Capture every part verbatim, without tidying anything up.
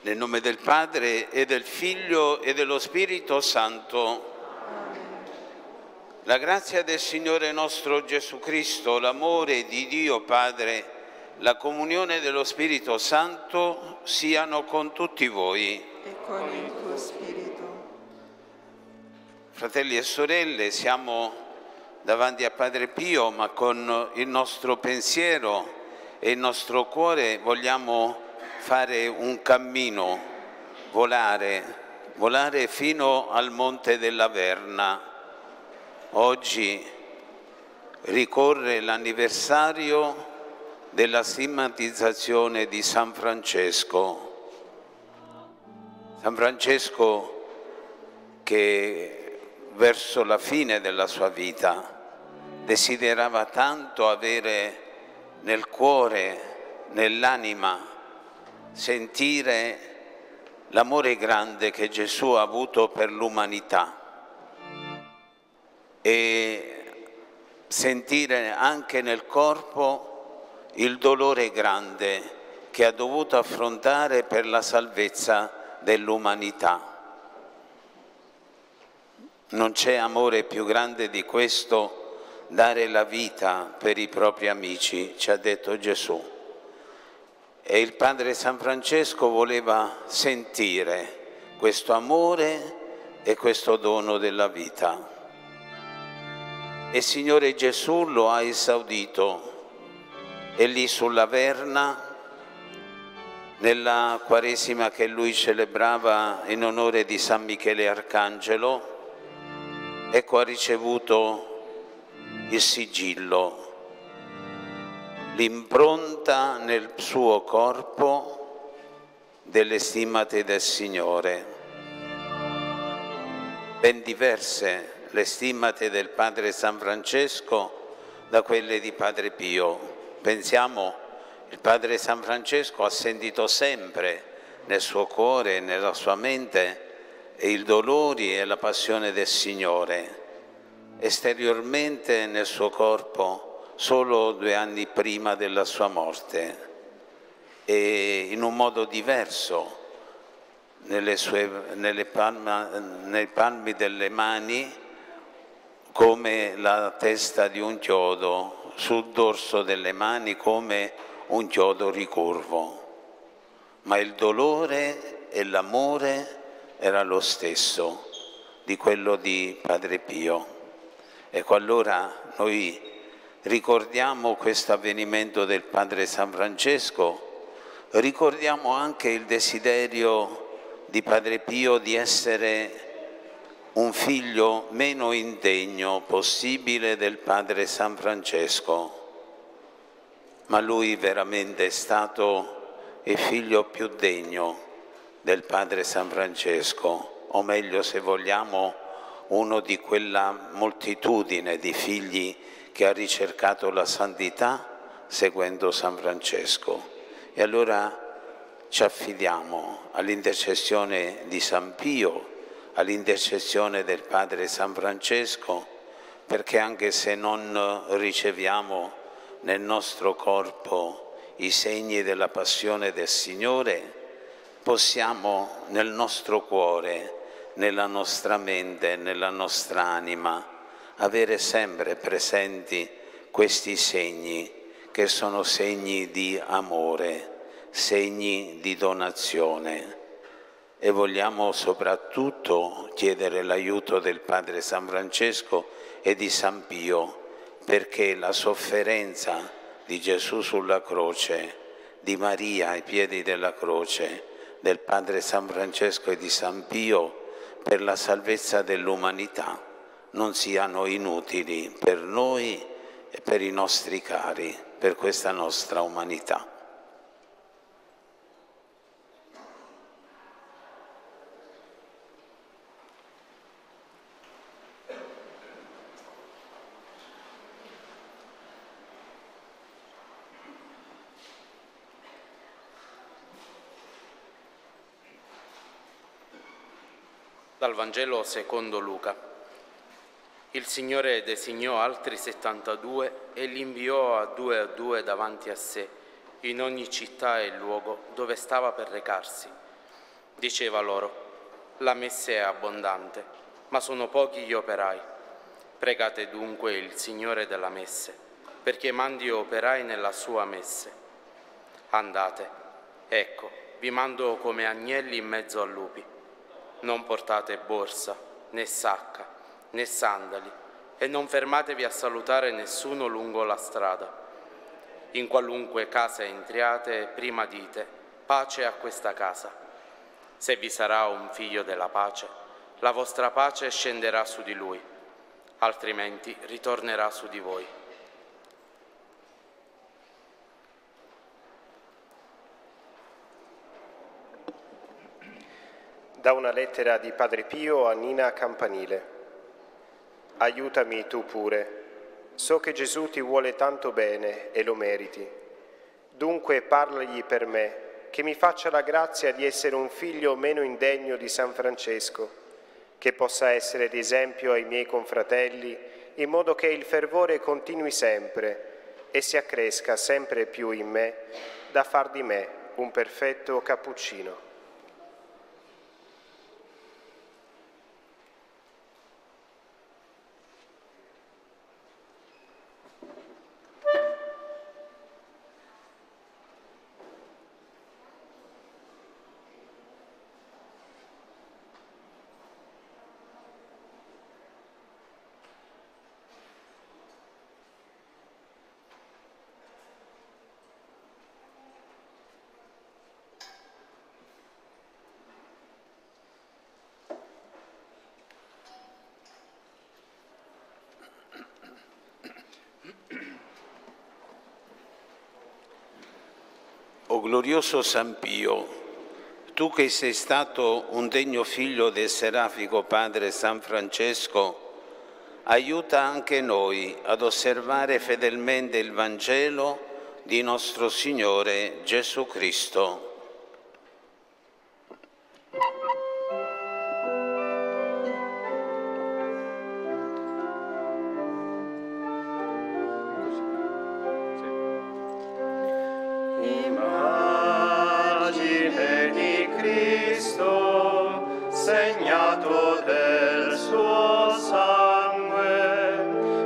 Nel nome del Padre e del Figlio e dello Spirito Santo. La grazia del Signore nostro Gesù Cristo, l'amore di Dio Padre, la comunione dello Spirito Santo siano con tutti voi. E con il tuo Spirito. Fratelli e sorelle, siamo davanti a Padre Pio, ma con il nostro pensiero e il nostro cuore vogliamo fare un cammino, volare, volare fino al Monte della Verna. Oggi ricorre l'anniversario della stigmatizzazione di San Francesco. San Francesco che verso la fine della sua vita desiderava tanto avere nel cuore, nell'anima, sentire l'amore grande che Gesù ha avuto per l'umanità e sentire anche nel corpo il dolore grande che ha dovuto affrontare per la salvezza dell'umanità. Non c'è amore più grande di questo, dare la vita per i propri amici, ci ha detto Gesù. E il padre San Francesco voleva sentire questo amore e questo dono della vita. E Signore Gesù lo ha esaudito. E lì sulla Verna, nella Quaresima che lui celebrava in onore di San Michele Arcangelo, ecco ha ricevuto il sigillo, l'impronta nel suo corpo delle stimmate del Signore. Ben diverse le stimmate del Padre San Francesco da quelle di Padre Pio. Pensiamo, il Padre San Francesco ha sentito sempre nel suo cuore, nella sua mente, i dolori e la passione del Signore. Esteriormente nel suo corpo, solo due anni prima della sua morte, e in un modo diverso nelle sue, nelle palma, nei palmi delle mani, come la testa di un chiodo, sul dorso delle mani come un chiodo ricurvo. Ma il dolore e l'amore era lo stesso di quello di Padre Pio. Ecco, allora noi ricordiamo questo avvenimento del Padre San Francesco, ricordiamo anche il desiderio di Padre Pio di essere un figlio meno indegno possibile del Padre San Francesco. Ma lui veramente è stato il figlio più degno del Padre San Francesco, o meglio, se vogliamo, uno di quella moltitudine di figli che ha ricercato la santità seguendo San Francesco. E allora ci affidiamo all'intercessione di San Pio, all'intercessione del Padre San Francesco, perché anche se non riceviamo nel nostro corpo i segni della passione del Signore, possiamo nel nostro cuore, nella nostra mente, nella nostra anima, avere sempre presenti questi segni, che sono segni di amore, segni di donazione. E vogliamo soprattutto chiedere l'aiuto del Padre San Francesco e di San Pio, perché la sofferenza, di Gesù sulla croce, di Maria ai piedi della croce, del Padre San Francesco e di San Pio per la salvezza dell'umanità, non siano inutili per noi e per i nostri cari, per questa nostra umanità. Dal Vangelo secondo Luca. Il Signore designò altri settantadue e li inviò a due a due davanti a sé, in ogni città e luogo dove stava per recarsi. Diceva loro: la messa è abbondante, ma sono pochi gli operai. Pregate dunque il Signore della messe, perché mandi operai nella sua messe. Andate, ecco, vi mando come agnelli in mezzo a lupi. Non portate borsa, né sacca, né sandali, e non fermatevi a salutare nessuno lungo la strada. In qualunque casa entriate, prima dite: pace a questa casa. Se vi sarà un figlio della pace, la vostra pace scenderà su di lui, altrimenti ritornerà su di voi. Da una lettera di Padre Pio a Nina Campanile. Aiutami tu pure. So che Gesù ti vuole tanto bene e lo meriti. Dunque parlagli per me, che mi faccia la grazia di essere un figlio meno indegno di San Francesco, che possa essere di esempio ai miei confratelli, in modo che il fervore continui sempre e si accresca sempre più in me, da far di me un perfetto cappuccino. O glorioso San Pio, tu che sei stato un degno figlio del serafico Padre San Francesco, aiuta anche noi ad osservare fedelmente il Vangelo di nostro Signore Gesù Cristo.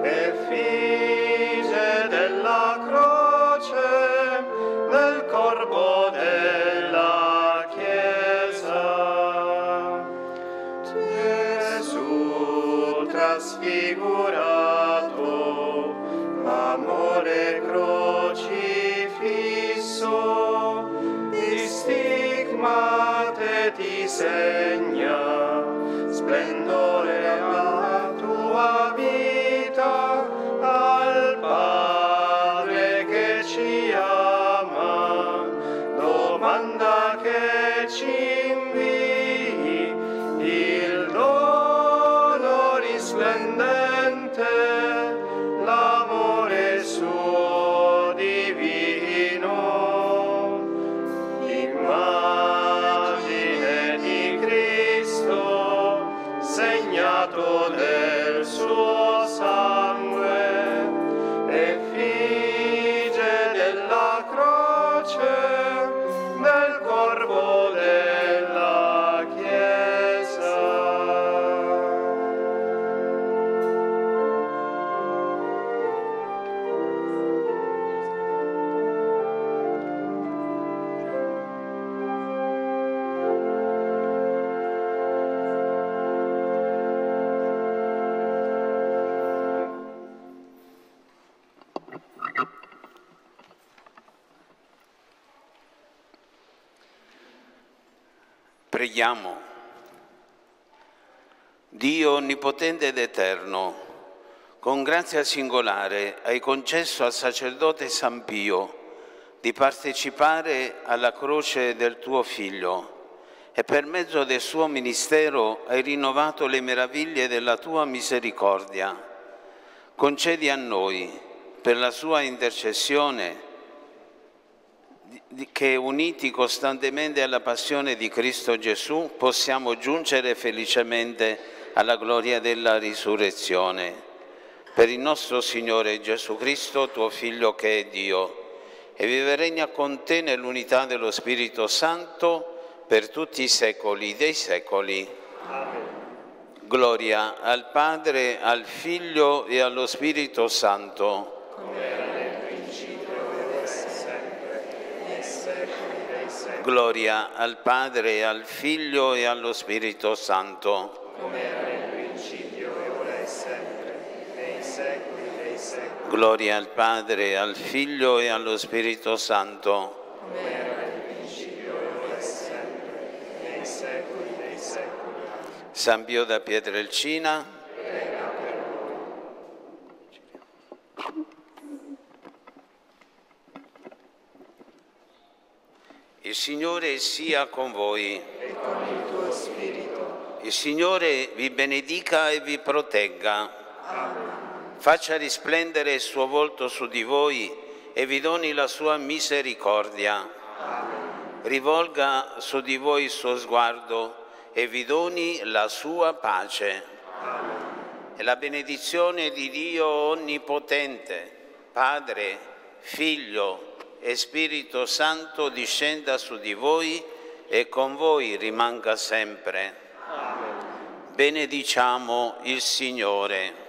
Effigie della croce, nel corpo del Preghiamo. Dio onnipotente ed eterno, con grazia singolare hai concesso al sacerdote San Pio di partecipare alla croce del tuo Figlio e per mezzo del suo ministero hai rinnovato le meraviglie della tua misericordia. Concedi a noi, per la sua intercessione, che uniti costantemente alla passione di Cristo Gesù possiamo giungere felicemente alla gloria della risurrezione. Per il nostro Signore Gesù Cristo, tuo Figlio che è Dio, e vive e regna con te nell'unità dello Spirito Santo per tutti i secoli dei secoli. Amen. Gloria al Padre, al Figlio e allo Spirito Santo. Amen. Gloria al Padre, al Figlio e allo Spirito Santo. Come era nel principio e ora e sempre, nei secoli dei secoli. Gloria al Padre, al Figlio e allo Spirito Santo. Come era nel principio e ora e sempre, nei secoli dei secoli. San Pio da Pietrelcina. Prega per noi. Il Signore sia con voi. E con il tuo spirito. Il Signore vi benedica e vi protegga. Amen. Faccia risplendere il suo volto su di voi e vi doni la sua misericordia. Amen. Rivolga su di voi il suo sguardo e vi doni la sua pace. Amen. E la benedizione di Dio Onnipotente, Padre, Figlio e Spirito Santo discenda su di voi e con voi rimanga sempre. Amen. Benediciamo il Signore.